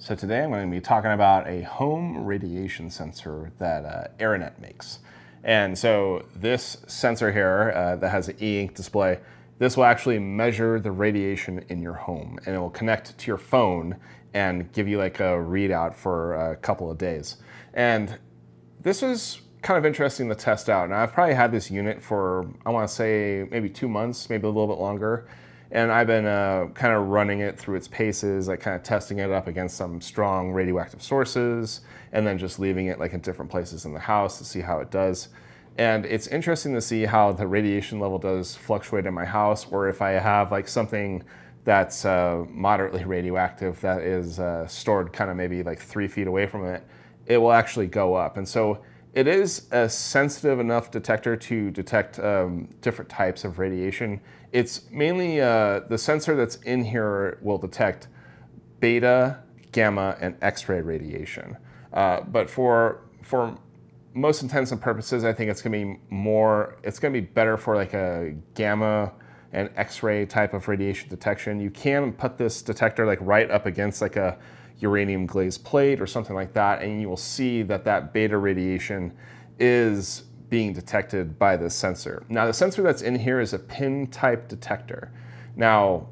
So today I'm going to be talking about a home radiation sensor that Aranet makes. And so this sensor here that has an e-ink display, this will actually measure the radiation in your home, and it will connect to your phone and give you like a readout for a couple of days. And this is kind of interesting to test out. Now I've probably had this unit for, I want to say maybe 2 months, maybe a little bit longer. And I've been kind of running it through its paces, like kind of testing it up against some strong radioactive sources, and then just leaving it like in different places in the house to see how it does. And it's interesting to see how the radiation level does fluctuate in my house, or if I have like something that's moderately radioactive that is stored kind of maybe like 3 feet away from it, it will actually go up. And so it is a sensitive enough detector to detect different types of radiation. It's mainly the sensor that's in here will detect beta, gamma, and X-ray radiation. But for most intents and purposes, I think it's going to be better for like a gamma and X-ray type of radiation detection. You can put this detector like right up against like a uranium glazed plate or something like that, and you will see that that beta radiation is being detected by this sensor. Now the sensor that's in here is a pin type detector. Now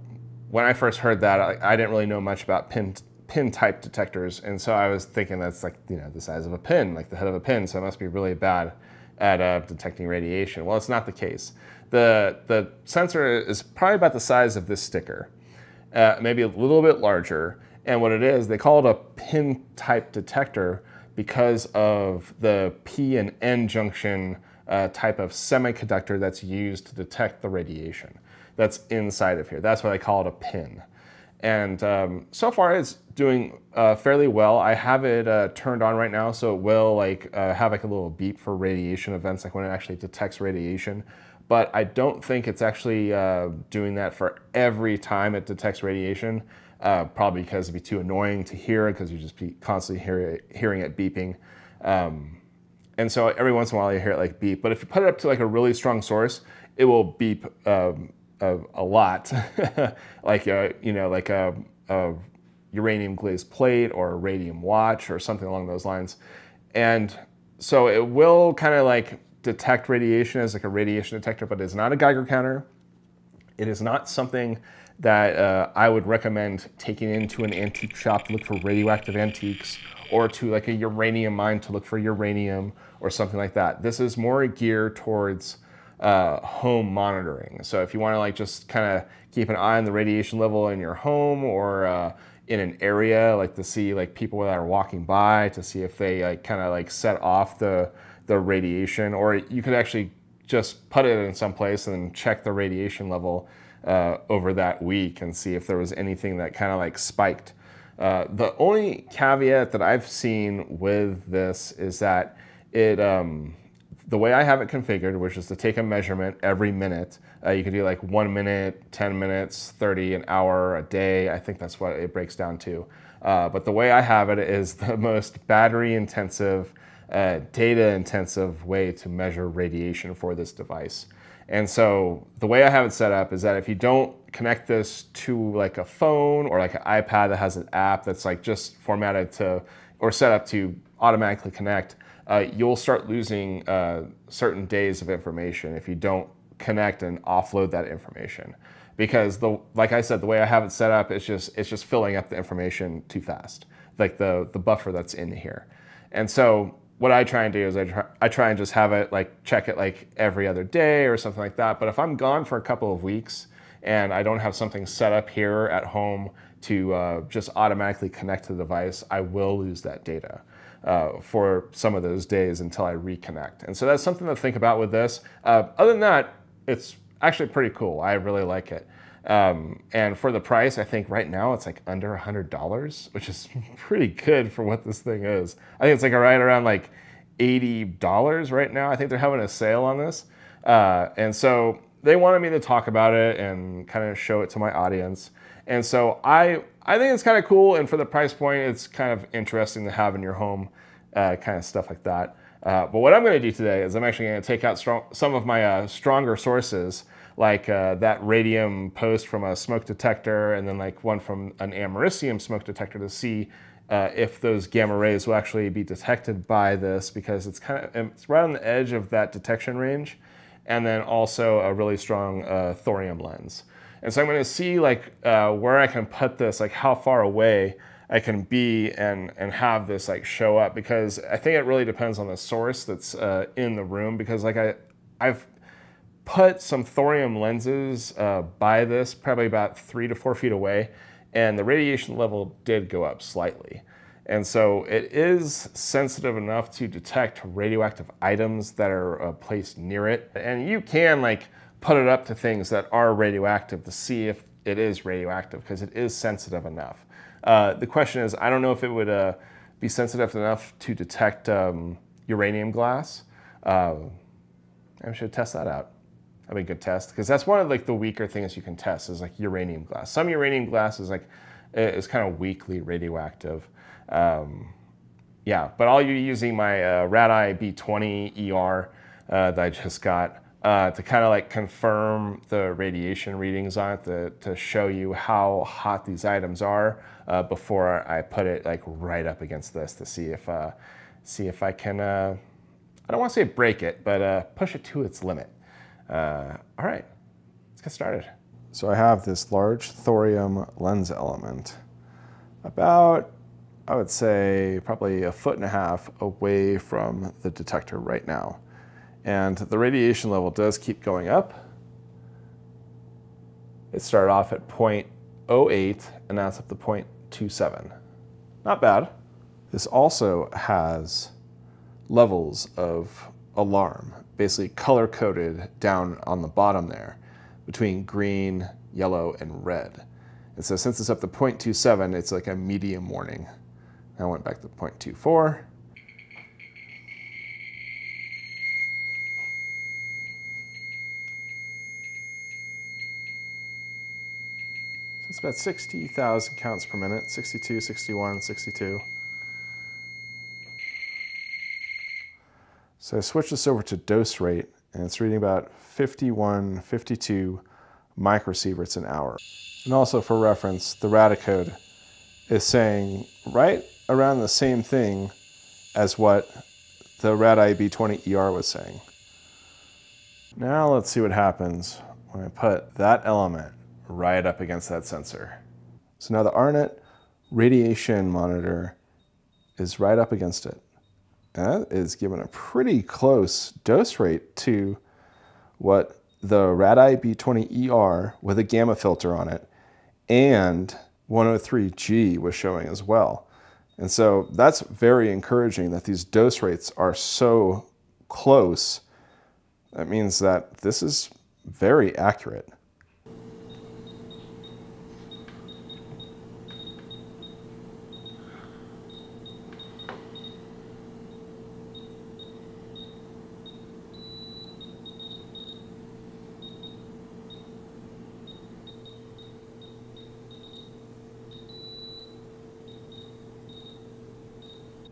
when I first heard that, I didn't really know much about pin type detectors, and so I was thinking that's like, you know, the size of a pin, like the head of a pin, so it must be really bad at detecting radiation. Well, it's not the case. The sensor is probably about the size of this sticker, maybe a little bit larger. And what it is, they call it a pin type detector because of the P and N junction type of semiconductor that's used to detect the radiation that's inside of here. That's why they call it a pin. And so far it's doing fairly well. I have it turned on right now, so it will like have like a little beep for radiation events, like when it actually detects radiation. But I don't think it's actually doing that for every time it detects radiation. Probably because it'd be too annoying to hear, because you just be constantly hearing it beeping. And so every once in a while you hear it like beep, but if you put it up to like a really strong source, it will beep a lot. Like, you know, like a uranium glazed plate or a radium watch or something along those lines. And so it will kind of like detect radiation as like a radiation detector, but it's not a Geiger counter. It is not something that I would recommend taking into an antique shop to look for radioactive antiques, or to like a uranium mine to look for uranium or something like that. This is more geared towards home monitoring. So if you want to like just kind of keep an eye on the radiation level in your home, or in an area, like to see like people that are walking by, to see if they like kind of like set off the radiation, or you could actually just put it in some place and check the radiation level over that week and see if there was anything that kind of like spiked. The only caveat that I've seen with this is that it, the way I have it configured, which is to take a measurement every minute, you could do like 1 minute, 10 minutes, 30, an hour, a day. I think that's what it breaks down to. But the way I have it is the most battery intensive, data intensive way to measure radiation for this device. And so the way I have it set up is that if you don't connect this to like a phone or like an iPad that has an app that's like just formatted to or set up to automatically connect, you'll start losing certain days of information if you don't connect and offload that information. Because like I said, the way I have it set up, it's just filling up the information too fast, like the buffer that's in here. And so what I try and do is I try and just have it like check it like every other day or something like that. But if I'm gone for a couple of weeks and I don't have something set up here at home to just automatically connect to the device, I will lose that data for some of those days until I reconnect. And so that's something to think about with this. Other than that, it's actually pretty cool. I really like it. And for the price, I think right now it's like under $100, which is pretty good for what this thing is. I think it's like right around like $80 right now. I think they're having a sale on this. And so they wanted me to talk about it and kind of show it to my audience. And so I think it's kind of cool. And for the price point, it's kind of interesting to have in your home, kind of stuff like that. But what I'm going to do today is I'm actually going to take out some of my stronger sources like that radium post from a smoke detector and then like one from an americium smoke detector to see if those gamma rays will actually be detected by this, because it's kind of, it's right on the edge of that detection range, and then also a really strong thorium lens. And so I'm going to see like where I can put this, like how far away I can be and have this like show up, because I think it really depends on the source that's in the room, because like I've put some thorium lenses by this probably about 3 to 4 feet away, and the radiation level did go up slightly. And so it is sensitive enough to detect radioactive items that are placed near it. And you can like put it up to things that are radioactive to see if it is radioactive, because it is sensitive enough. The question is, I don't know if it would be sensitive enough to detect uranium glass. I should test that out. That'd be a good test, because that's one of like the weaker things you can test is like uranium glass. Some uranium glass is like, it's kind of weakly radioactive. Yeah, but I'll be using my RadEye B20 ER that I just got to kind of like confirm the radiation readings on it to show you how hot these items are before I put it like right up against this to see if I can, I don't want to say break it, but push it to its limit. All right, let's get started. So I have this large thorium lens element about, I would say, probably 1.5 feet away from the detector right now. And the radiation level does keep going up. It started off at 0.08, and now it's up to 0.27. Not bad. This also has levels of alarm, basically color-coded down on the bottom there between green, yellow, and red. And so since it's up to 0.27, it's like a medium warning. I went back to 0.24. So it's about 60,000 counts per minute, 62, 61, 62. So I switch this over to dose rate, and it's reading about 51, 52 microsieverts an hour. And also for reference, the RadCode is saying right around the same thing as what the RadEye B20 ER was saying. Now let's see what happens when I put that element right up against that sensor. So now the Aranet radiation monitor is right up against it. And that is given a pretty close dose rate to what the RadEye B20 ER with a gamma filter on it and 103G was showing as well. And so that's very encouraging that these dose rates are so close. That means that this is very accurate.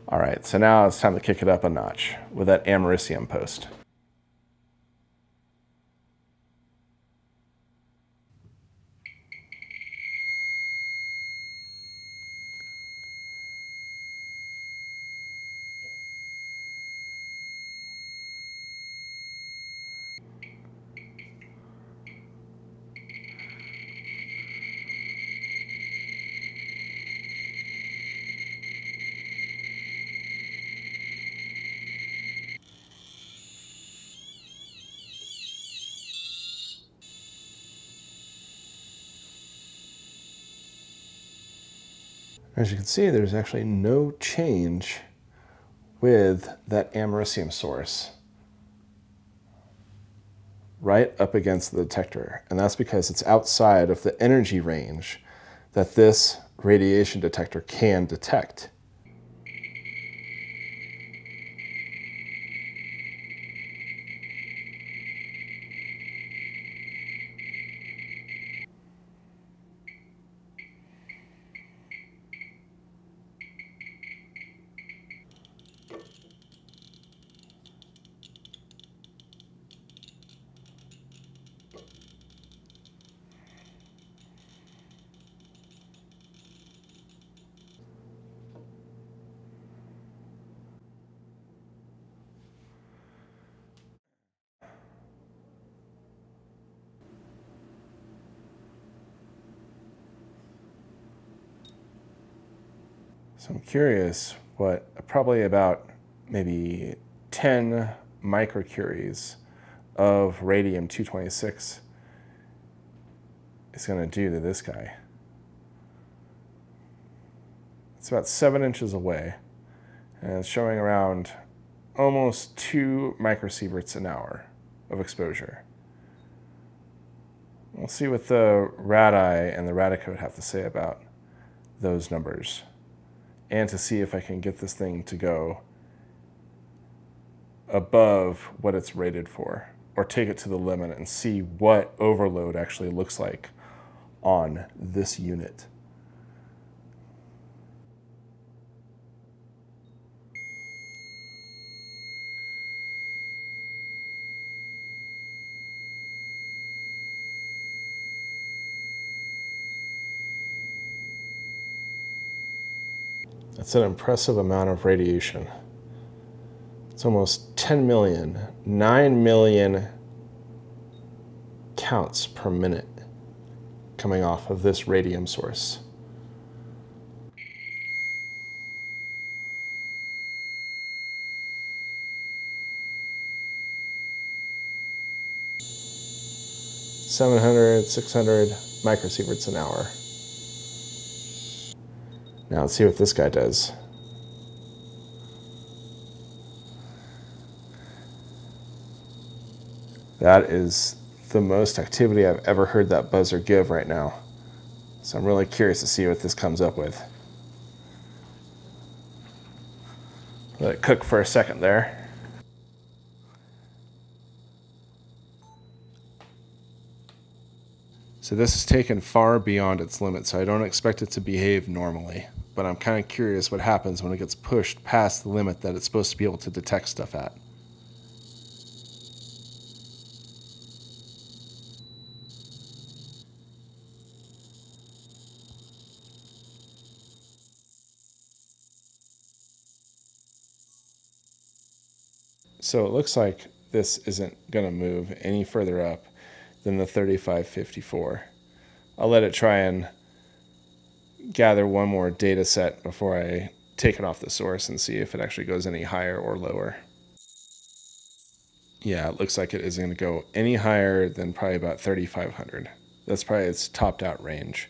All right, so now it's time to kick it up a notch with that americium post. As you can see, there's actually no change with that americium source right up against the detector. And that's because it's outside of the energy range that this radiation detector can detect. So I'm curious what probably about maybe 10 microcuries of radium-226 is going to do to this guy. It's about 7 inches away, and it's showing around almost 2 microsieverts an hour of exposure. We'll see what the RadEye and the RadCode have to say about those numbers, and to see if I can get this thing to go above what it's rated for, or take it to the limit and see what overload actually looks like on this unit. That's an impressive amount of radiation. It's almost 10 million, 9 million counts per minute coming off of this radium source. (700–600) microsieverts an hour. Now let's see what this guy does. That is the most activity I've ever heard that buzzer give right now. So I'm really curious to see what this comes up with. Let it cook for a second there. So this is taken far beyond its limit, so I don't expect it to behave normally. But I'm kind of curious what happens when it gets pushed past the limit that it's supposed to be able to detect stuff at. So it looks like this isn't going to move any further up than the 3554. I'll let it try and gather one more data set before I take it off the source and see if it actually goes any higher or lower. Yeah, it looks like it isn't going to go any higher than probably about 3500. That's probably its topped out range.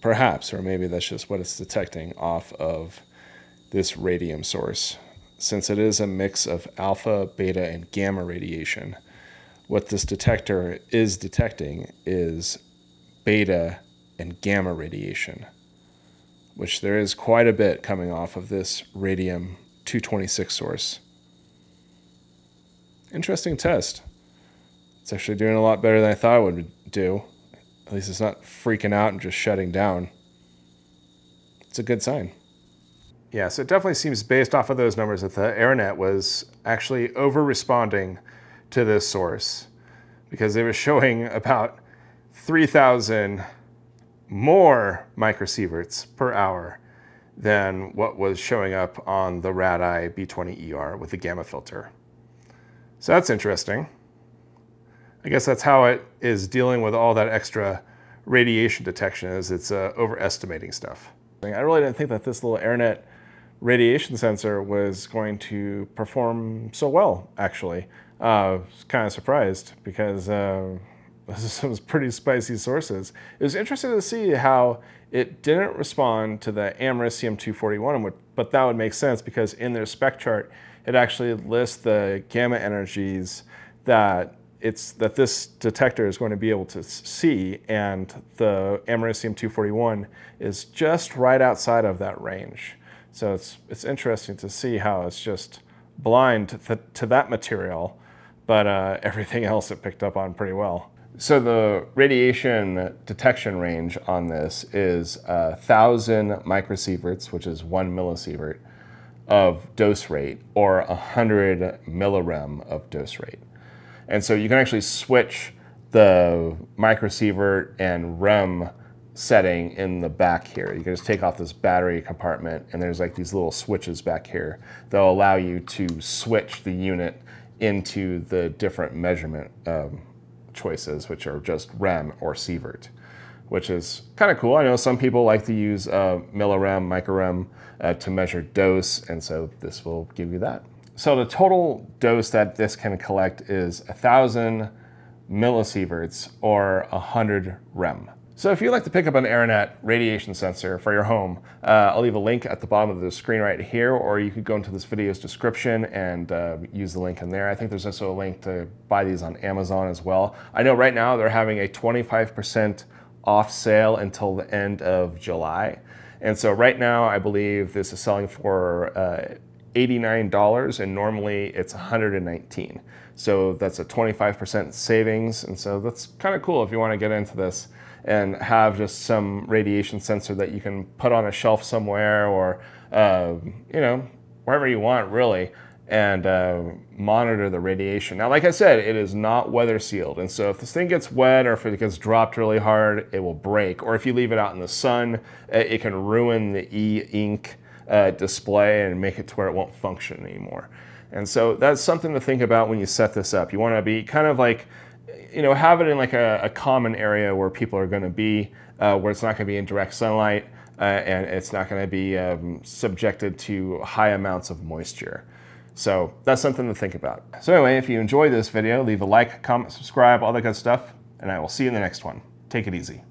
Perhaps, or maybe that's just what it's detecting off of this radium source. Since it is a mix of alpha, beta, and gamma radiation, what this detector is detecting is beta and gamma radiation, which there is quite a bit coming off of this radium-226 source. Interesting test. It's actually doing a lot better than I thought it would do. At least it's not freaking out and just shutting down. It's a good sign. Yeah, so it definitely seems based off of those numbers that the Aranet was actually over-responding to this source, because it was showing about 3,000 more microsieverts per hour than what was showing up on the RadEye B20 ER with the gamma filter. So that's interesting. I guess that's how it is dealing with all that extra radiation detection, is it's overestimating stuff. I really didn't think that this little Aranet radiation sensor was going to perform so well, actually. I was kind of surprised, because this is some pretty spicy sources. It was interesting to see how it didn't respond to the Americium 241, but that would make sense because in their spec chart, it actually lists the gamma energies that this detector is going to be able to see, and the Americium 241 is just right outside of that range. So it's interesting to see how it's just blind to that material, but everything else it picked up on pretty well. So the radiation detection range on this is 1,000 microsieverts, which is 1 millisievert of dose rate, or 100 millirem of dose rate. And so you can actually switch the microsievert and rem setting in the back here. You can just take off this battery compartment, and there's like these little switches back here that'll allow you to switch the unit into the different measurement choices, which are just rem or sievert, which is kind of cool. I know some people like to use millirem, microrem to measure dose, and so this will give you that. So the total dose that this can collect is 1,000 millisieverts or 100 rem. So if you'd like to pick up an Aranet radiation sensor for your home, I'll leave a link at the bottom of the screen right here, or you could go into this video's description and use the link in there. I think there's also a link to buy these on Amazon as well. I know right now they're having a 25% off sale until the end of July. And so right now I believe this is selling for $89, and normally it's $119. So that's a 25% savings. And so that's kind of cool if you want to get into this and have just some radiation sensor that you can put on a shelf somewhere or, you know, wherever you want really, and monitor the radiation. Now, like I said, it is not weather sealed. And so if this thing gets wet or if it gets dropped really hard, it will break. Or if you leave it out in the sun, it can ruin the e-ink display and make it to where it won't function anymore. And so that's something to think about when you set this up. You want to be kind of like, you know, have it in like a common area where people are going to be, where it's not going to be in direct sunlight and it's not going to be subjected to high amounts of moisture. So that's something to think about. So anyway, if you enjoyed this video, leave a like, comment, subscribe, all that good stuff, and I will see you in the next one. Take it easy.